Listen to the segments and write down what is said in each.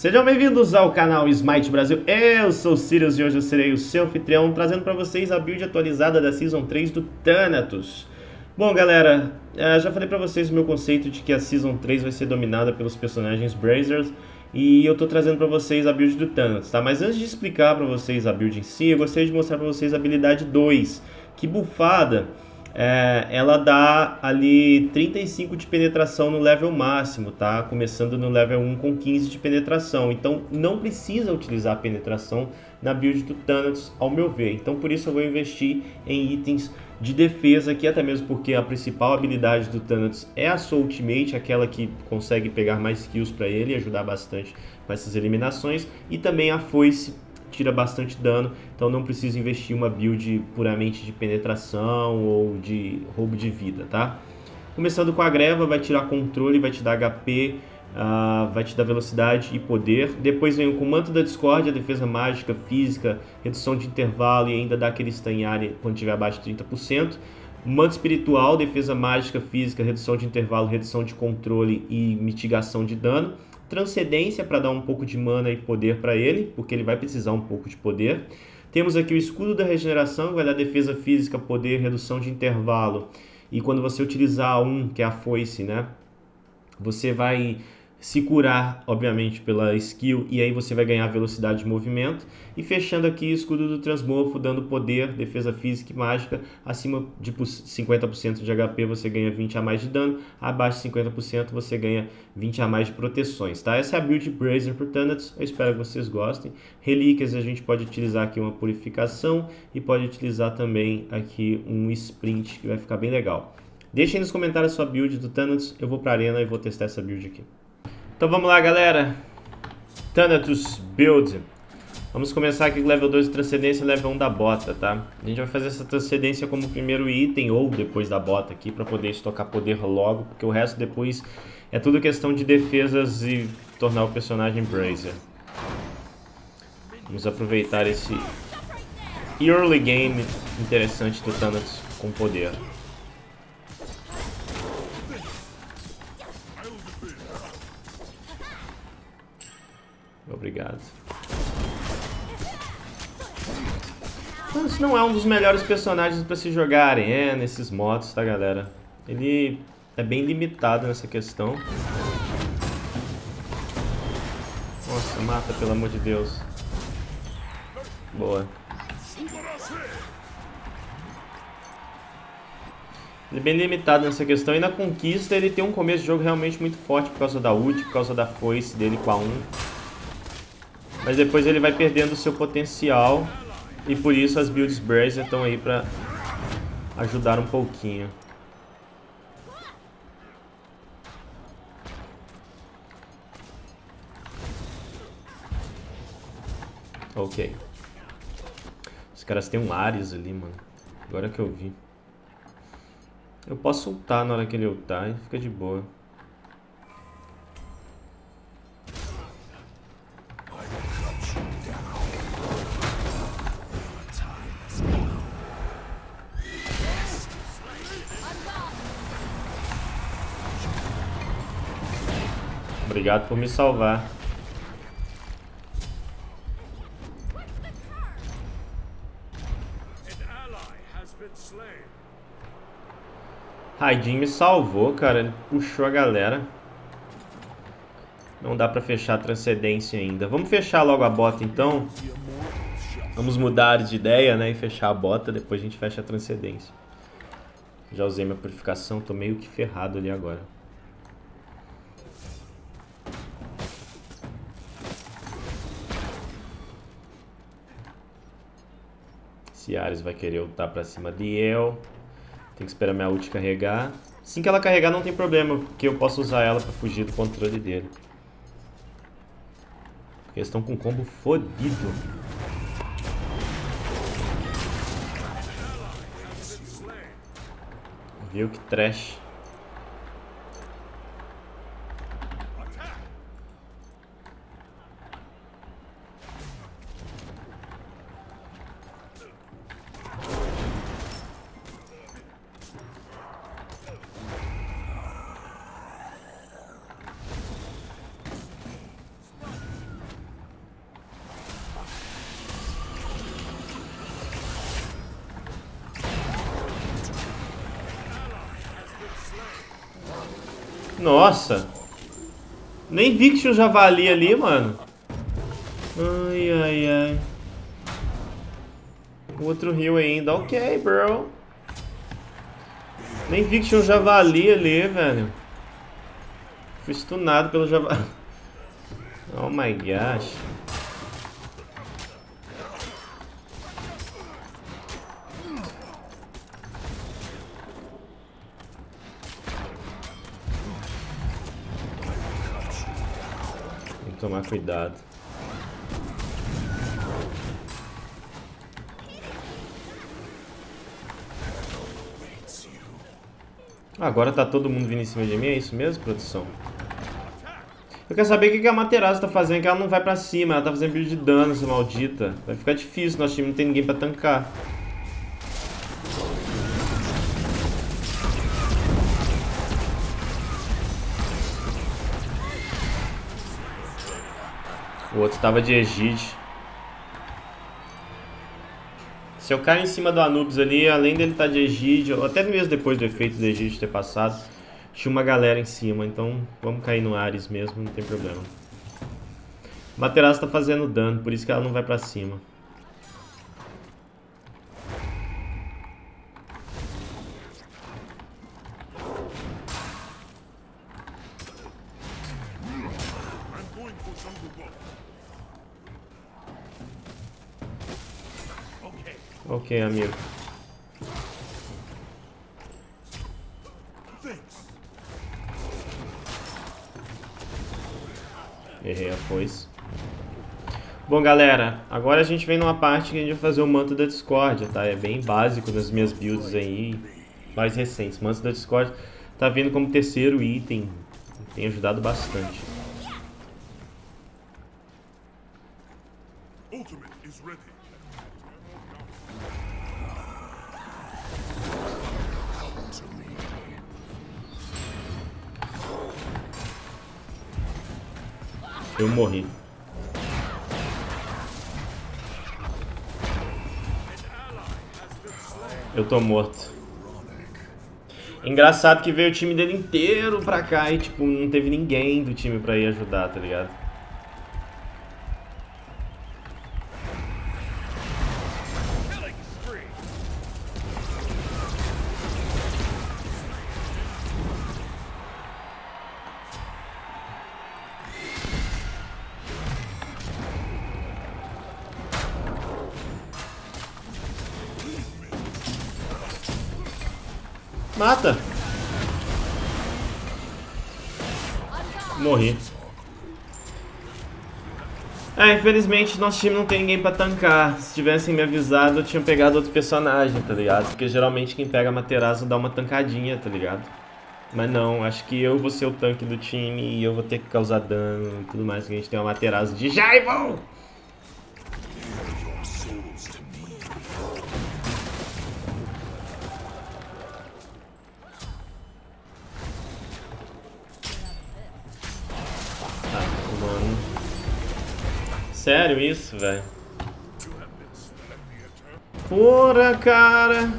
Sejam bem-vindos ao canal Smite Brasil, eu sou o Sirius e hoje eu serei o seu anfitrião, trazendo para vocês a build atualizada da Season 3 do Thanatos. Bom galera, já falei para vocês o meu conceito de que a Season 3 vai ser dominada pelos personagens Brazers, e eu tô trazendo para vocês a build do Thanatos, tá? Mas antes de explicar para vocês a build em si, eu gostaria de mostrar para vocês a habilidade 2, que bufada, ela dá ali 35 de penetração no level máximo, tá? Começando no level 1 com 15 de penetração. Então não precisa utilizar a penetração na build do Thanatos, ao meu ver. Então por isso eu vou investir em itens de defesa aqui, até mesmo porque a principal habilidade do Thanatos é a sua ultimate, aquela que consegue pegar mais kills para ele e ajudar bastante com essas eliminações, e também a foice tira bastante dano, então não precisa investir uma build puramente de penetração ou de roubo de vida, tá? Começando com a Greva, vai tirar controle, vai te dar HP, vai te dar velocidade e poder. Depois vem com o Manto da Discórdia, defesa mágica, física, redução de intervalo e ainda dá aquele estanhar quando tiver abaixo de 30%. Manto espiritual, defesa mágica, física, redução de intervalo, redução de controle e mitigação de dano. Transcendência para dar um pouco de mana e poder para ele, porque ele vai precisar um pouco de poder. Temos aqui o Escudo da Regeneração, que vai dar defesa física, poder, redução de intervalo. E quando você utilizar que é a foice, né? Você vai se curar, obviamente, pela skill, e aí você vai ganhar velocidade de movimento. E fechando aqui, Escudo do transmorfo, dando poder, defesa física e mágica. Acima de 50% de HP você ganha 20 a mais de dano, abaixo de 50% você ganha 20 a mais de proteções, tá? Essa é a build Brazer pro Thanatos, eu espero que vocês gostem. Relíquias, a gente pode utilizar aqui uma purificação e pode utilizar também aqui um sprint, que vai ficar bem legal. Deixem nos comentários a sua build do Thanatos, eu vou pra arena e vou testar essa build aqui. Então vamos lá, galera, Thanatos Build. Vamos começar aqui com level 2 de transcendência e level 1 da bota, tá? A gente vai fazer essa transcendência como primeiro item ou depois da bota aqui, para poder estocar poder logo, porque o resto depois é tudo questão de defesas e tornar o personagem Brazer. Vamos aproveitar esse early game interessante do Thanatos com poder. Obrigado. Thanatos não é um dos melhores personagens para se jogarem, nesses motos, tá, galera? Ele é bem limitado nessa questão. Nossa, mata, pelo amor de Deus. Boa. Ele é bem limitado nessa questão. E na conquista ele tem um começo de jogo realmente muito forte por causa da ult, por causa da foice dele com a 1. Mas depois ele vai perdendo o seu potencial, e por isso as builds Brazer estão aí pra ajudar um pouquinho. Ok. Os caras têm um Ares ali, mano. Agora que eu vi. Eu posso ultar na hora que ele ultar, hein? Fica de boa. Obrigado por me salvar. Raidin me salvou, cara. Ele puxou a galera. Não dá pra fechar a transcendência ainda. Vamos fechar logo a bota, então. Vamos mudar de ideia, né? E fechar a bota, depois a gente fecha a transcendência. Já usei minha purificação, tô meio que ferrado ali agora. Esse Ares vai querer ultar pra cima de eu. Tem que esperar minha ult carregar. Assim que ela carregar não tem problema, porque eu posso usar ela pra fugir do controle dele. Porque eles estão com um combo fodido. Viu que trash. Nossa. Nem vi que tinha um javali ali, mano. Ai, ai, ai. Outro rio ainda. Ok, bro. Nem vi que tinha um javali ali, velho. Fui stunado pelo javali. Oh my gosh. Tem que tomar cuidado. Agora tá todo mundo vindo em cima de mim, é isso mesmo, produção? Eu quero saber o que a Materazo tá fazendo, que ela não vai pra cima, ela tá fazendo build de dano, essa maldita. Vai ficar difícil, nosso time não tem ninguém pra tancar. O outro tava de Égide. Se eu caio em cima do Anubis ali, além dele estar de Égide, até mesmo depois do efeito de Égide ter passado, tinha uma galera em cima, então vamos cair no Ares mesmo, não tem problema. Materazo tá fazendo dano, por isso que ela não vai pra cima. Ok, amigo. Errei a foice. Bom, galera, agora a gente vem numa parte que a gente vai fazer o Manto da Discórdia, tá? É bem básico nas minhas builds aí, mais recentes. Manto da Discórdia tá vindo como terceiro item, tem ajudado bastante. Ultimate is ready. Eu morri. Eu tô morto. Engraçado que veio o time dele inteiro pra cá e, tipo, não teve ninguém do time pra ir ajudar, tá ligado? Mata! Morri. Ah, infelizmente nosso time não tem ninguém pra tancar. Se tivessem me avisado, eu tinha pegado outro personagem, tá ligado? Porque geralmente quem pega a Materazo dá uma tancadinha, tá ligado? Mas não, acho que eu vou ser o tanque do time e eu vou ter que causar dano e tudo mais, que a gente tem uma Materazo de Jaivon! Sério isso, velho? Porra, cara!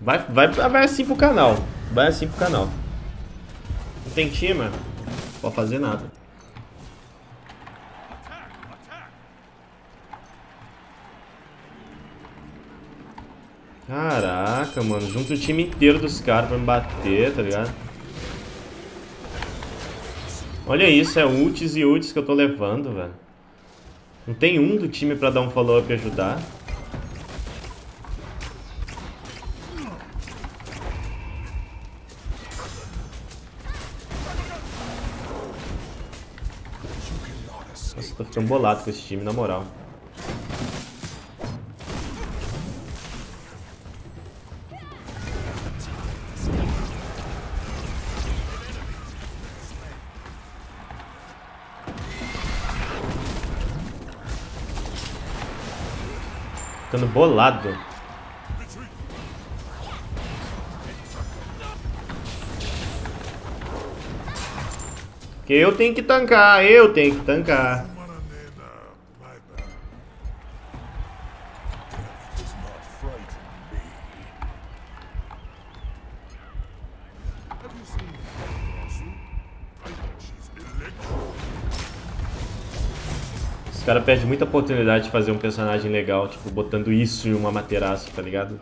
Vai assim pro canal. Vai assim pro canal. Não tem time, mano. Não pode fazer nada. Caraca, mano. Junta o time inteiro dos caras pra me bater, tá ligado? Olha isso, é ults e ults que eu tô levando, velho. Não tem um do time pra dar um follow-up e ajudar. Nossa, tô ficando bolado com esse time, na moral. Ficando bolado. Que eu tenho que tancar, eu tenho que tancar. cara perde muita oportunidade de fazer um personagem legal, tipo, botando isso em uma materaça, tá ligado?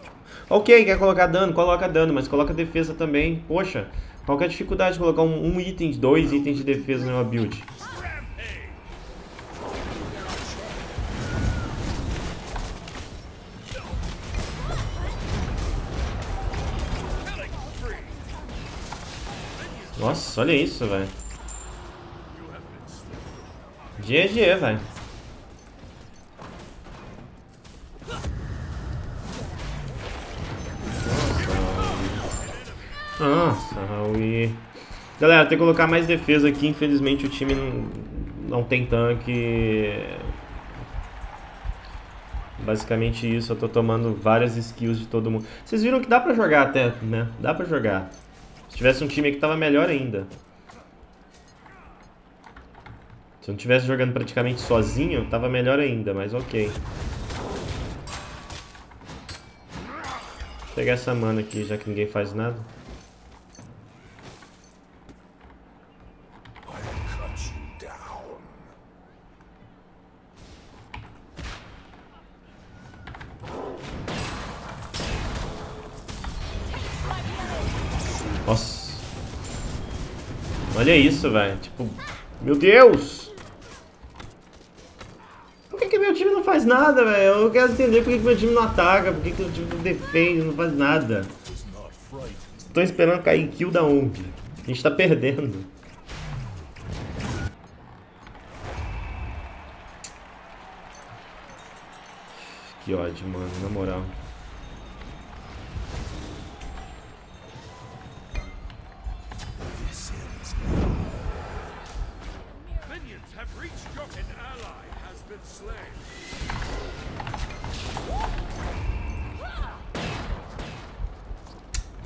Ok, quer colocar dano? Coloca dano, mas coloca defesa também. Poxa, qual que é a dificuldade de colocar um item, dois itens de defesa numa build? Nossa, olha isso, velho. GG, velho. Nossa, Raul. Galera, tem que colocar mais defesa aqui. Infelizmente o time não tem tanque. Basicamente isso, eu tô tomando várias skills de todo mundo. Vocês viram que dá pra jogar até, né? Dá pra jogar. Se tivesse um time que tava melhor ainda. Se eu não estivesse jogando praticamente sozinho, tava melhor ainda, mas ok. Vou pegar essa mana aqui, já que ninguém faz nada. Olha isso, velho. Tipo, meu Deus! Por que que meu time não faz nada, velho? Eu quero entender por que que meu time não ataca, por que que o time não defende, não faz nada. Estou esperando cair kill da OMP. A gente tá perdendo. Que ódio, mano, na moral.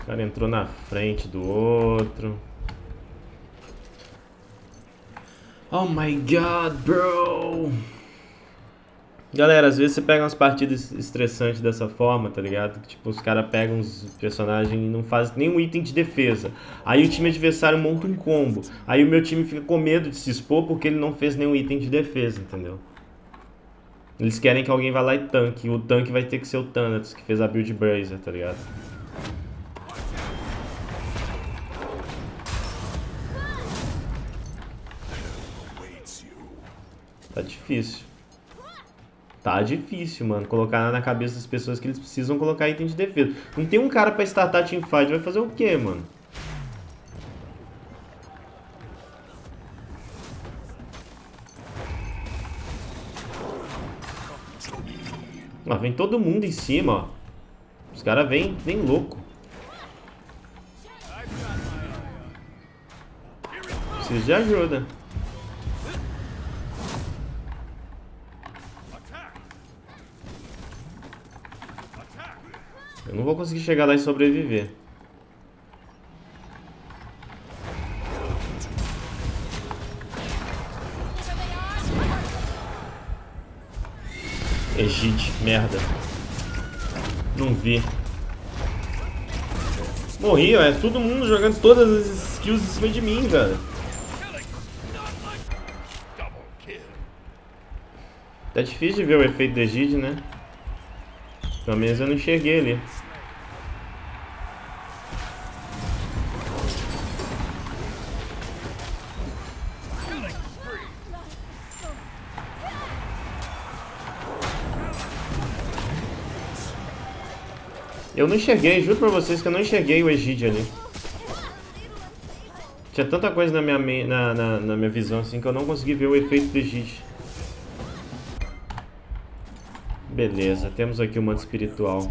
O cara entrou na frente do outro. Oh my god, bro! Galera, às vezes você pega umas partidas estressantes dessa forma, tá ligado? Tipo, os caras pegam uns personagens e não fazem nenhum item de defesa. Aí o time adversário monta um combo. Aí o meu time fica com medo de se expor porque ele não fez nenhum item de defesa, entendeu? Eles querem que alguém vá lá e tanque. E o tanque vai ter que ser o Thanatos, que fez a build Brazers, tá ligado? Tá difícil. Tá difícil, mano, colocar na cabeça das pessoas que eles precisam colocar item de defesa. Não tem um cara pra startar teamfight, vai fazer o quê, mano? Ó, vem todo mundo em cima, ó. Os caras vêm louco. Precisa de ajuda. Eu não vou conseguir chegar lá e sobreviver. Égide, merda. Não vi. Morri, ó. É todo mundo jogando todas as skills em cima de mim, cara. Tá difícil de ver o efeito da Égide, né? Pelo menos eu não enxerguei ali. Eu não enxerguei, juro pra vocês que eu não enxerguei o Égide ali. Tinha tanta coisa na minha visão assim que eu não consegui ver o efeito do Égide. Beleza, temos aqui o manto espiritual.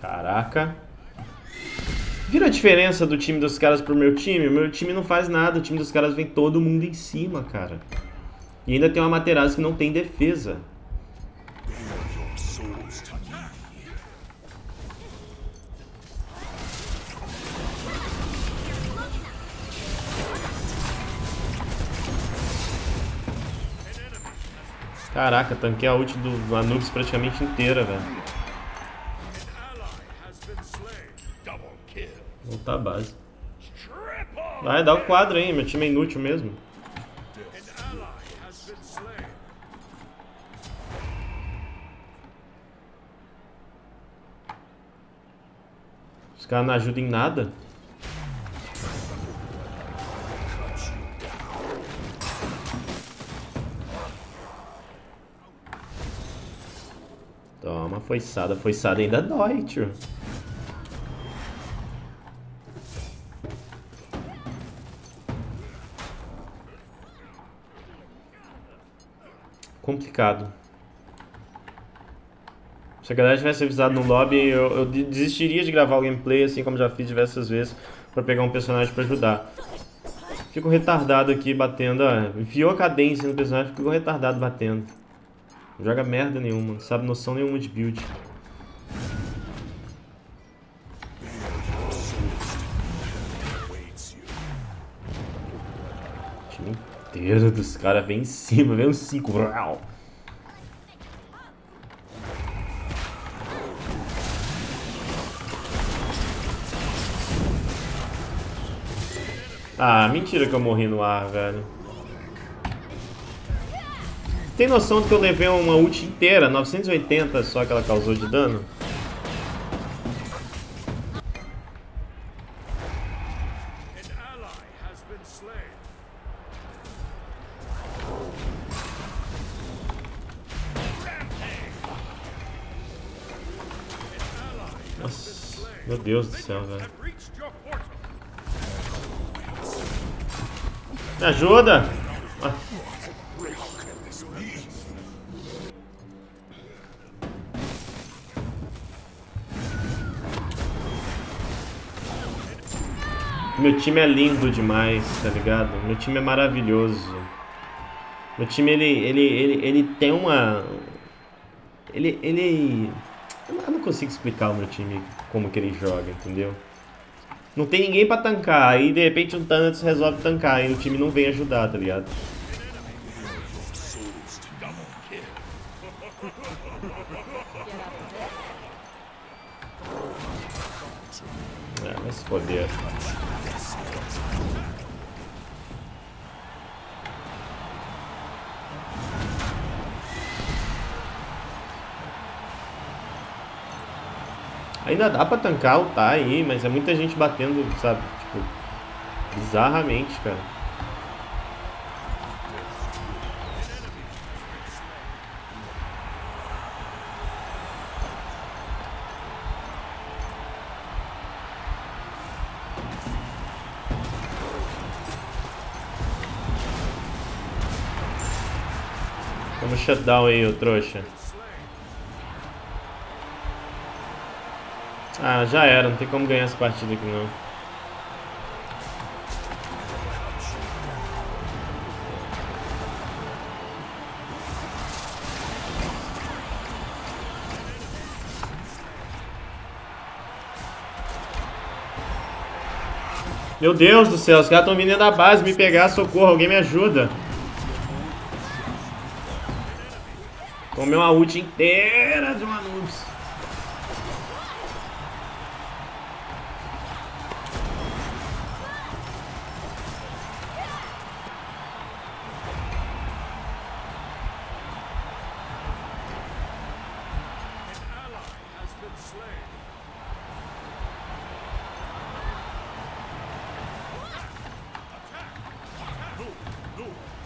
Caraca. Viram a diferença do time dos caras pro meu time? O meu time não faz nada, o time dos caras vem todo mundo em cima, cara. E ainda tem uma Materazzi que não tem defesa. Caraca, tanquei a ult do Anubis praticamente inteira, velho. Voltar à base. Vai, dá o quadro aí, meu time é inútil mesmo. Os caras não ajudam em nada. Toma, foiçada. Foiçada ainda dói, tio. Complicado. Se a galera tivesse avisado no lobby, eu desistiria de gravar o gameplay, assim como já fiz diversas vezes, pra pegar um personagem pra ajudar. Fico retardado aqui batendo, ó. Enfiou a cadência no personagem, ficou retardado batendo. Não joga merda nenhuma, não sabe noção nenhuma de build. Deus dos caras, vem em cima, vem um 5. Ah, mentira que eu morri no ar, velho. Tem noção de que eu levei uma ult inteira, 980 só que ela causou de dano? Meu Deus do céu, velho. Me ajuda! Ah. Meu time é lindo demais, tá ligado? Meu time é maravilhoso. Meu time, ele tem uma... Eu não consigo explicar o meu time, como que ele joga, entendeu? Não tem ninguém pra tancar, aí de repente um Thanatos resolve tancar e o time não vem ajudar, tá ligado? É, mas poder. Ainda dá pra tancar, ultar aí, mas é muita gente batendo, sabe? Tipo, bizarramente, cara. Toma shutdown aí, ô trouxa. Ah, já era, não tem como ganhar essa partida aqui não. Meu Deus do céu, os caras estão vindo dentro da base me pegar, socorro, alguém me ajuda. Tomei uma ult inteira de uma Anubis.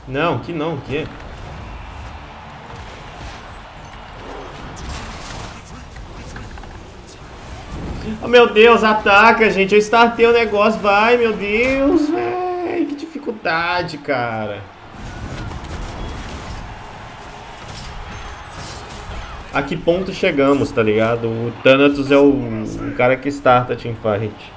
Não, que não, que? Oh, meu Deus, ataca, gente. Eu startei o negócio, vai, meu Deus, velho. Que dificuldade, cara. A que ponto chegamos, tá ligado? O Thanatos é o cara que starta a teamfight.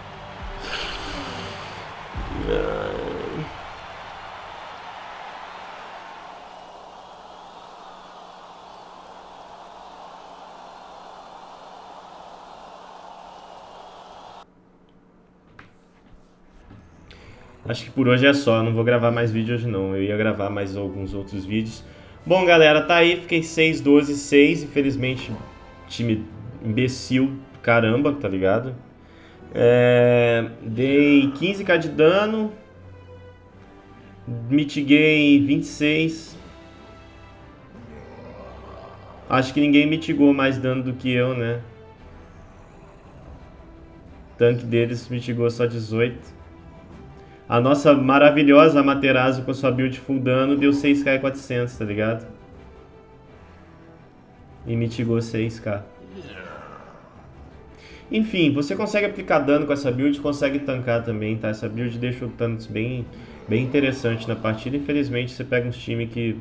Acho que por hoje é só, não vou gravar mais vídeo hoje não, eu ia gravar mais alguns outros vídeos, Bom, galera, tá aí. Fiquei 6, 12, 6. Infelizmente, time imbecil, caramba, tá ligado? Dei 15k de dano. Mitiguei 26. Acho que ninguém mitigou mais dano do que eu, né? O tanque deles mitigou só 18. A nossa maravilhosa Amaterasu com sua build full dano deu 6k e 400, tá ligado? E mitigou 6k. Enfim, você consegue aplicar dano com essa build, consegue tancar também, tá? Essa build deixa o Thanatos bem interessante na partida. Infelizmente você pega uns times que,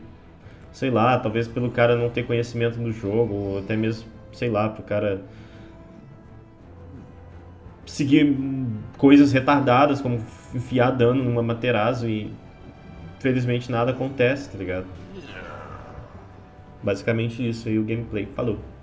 sei lá, talvez pelo cara não ter conhecimento do jogo, ou até mesmo, sei lá, pro cara seguir coisas retardadas, como enfiar dano numa Amaterasu e felizmente nada acontece, tá ligado? Basicamente isso aí o gameplay. Falou.